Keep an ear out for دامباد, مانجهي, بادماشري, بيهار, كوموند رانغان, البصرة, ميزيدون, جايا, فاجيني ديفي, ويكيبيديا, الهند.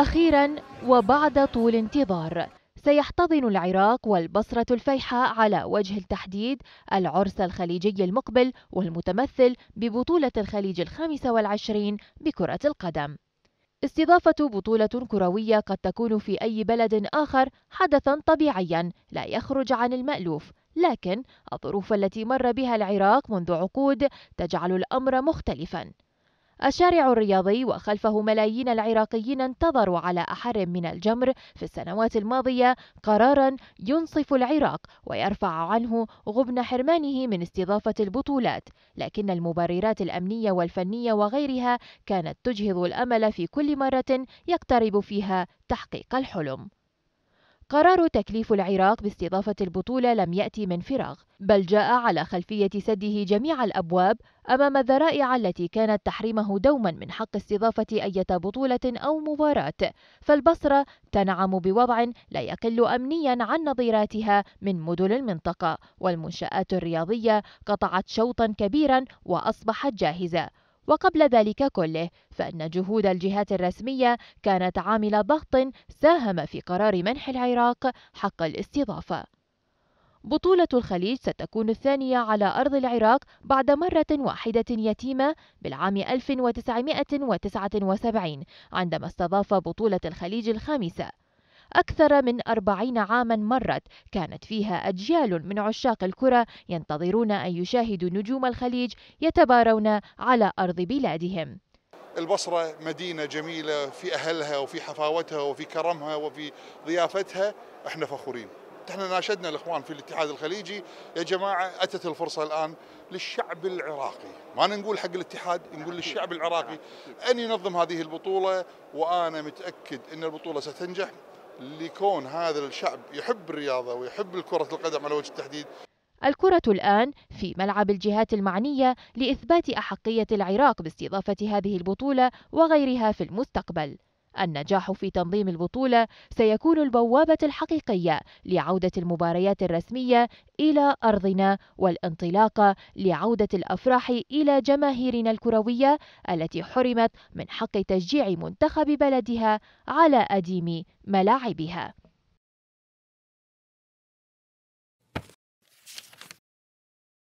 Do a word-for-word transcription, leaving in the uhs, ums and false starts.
أخيرا وبعد طول انتظار سيحتضن العراق والبصرة الفيحة على وجه التحديد العرس الخليجي المقبل والمتمثل ببطولة الخليج الخامسة والعشرين بكرة القدم. استضافة بطولة كروية قد تكون في أي بلد آخر حدثا طبيعيا لا يخرج عن المألوف، لكن الظروف التي مر بها العراق منذ عقود تجعل الأمر مختلفا. الشارع الرياضي وخلفه ملايين العراقيين انتظروا على أحر من الجمر في السنوات الماضية قراراً ينصف العراق ويرفع عنه غبن حرمانه من استضافة البطولات، لكن المبررات الأمنية والفنية وغيرها كانت تجهض الأمل في كل مرة يقترب فيها تحقيق الحلم. قرار تكليف العراق باستضافة البطولة لم يأتي من فراغ، بل جاء على خلفية سده جميع الأبواب أمام الذرائع التي كانت تحرمه دوما من حق استضافة أي بطولة أو مباراة. فالبصرة تنعم بوضع لا يقل أمنيا عن نظيراتها من مدن المنطقة، والمنشآت الرياضية قطعت شوطا كبيرا وأصبحت جاهزة. وقبل ذلك كله فإن جهود الجهات الرسمية كانت عامل ضغط ساهم في قرار منح العراق حق الاستضافة. بطولة الخليج ستكون الثانية على أرض العراق بعد مرة واحدة يتيمة بالعام ألف وتسعمئة وتسعة وسبعين عندما استضاف بطولة الخليج الخامسة. أكثر من أربعين عاماً مرت كانت فيها أجيال من عشاق الكرة ينتظرون أن يشاهدوا نجوم الخليج يتبارون على أرض بلادهم. البصرة مدينة جميلة في أهلها وفي حفاوتها وفي كرمها وفي ضيافتها، احنا فخورين. احنا ناشدنا الإخوان في الاتحاد الخليجي: يا جماعة أتت الفرصة الآن للشعب العراقي، ما نقول حق الاتحاد، نقول للشعب العراقي أن ينظم هذه البطولة، وأنا متأكد أن البطولة ستنجح لكون هذا الشعب يحب الرياضة ويحب الكرة القدم على وجه التحديد. الكرة الآن في ملعب الجهات المعنية لإثبات أحقية العراق باستضافة هذه البطولة وغيرها في المستقبل. النجاح في تنظيم البطولة سيكون البوابة الحقيقية لعودة المباريات الرسمية إلى أرضنا والانطلاقة لعودة الأفراح إلى جماهيرنا الكروية التي حرمت من حق تشجيع منتخب بلدها على أديم ملاعبها.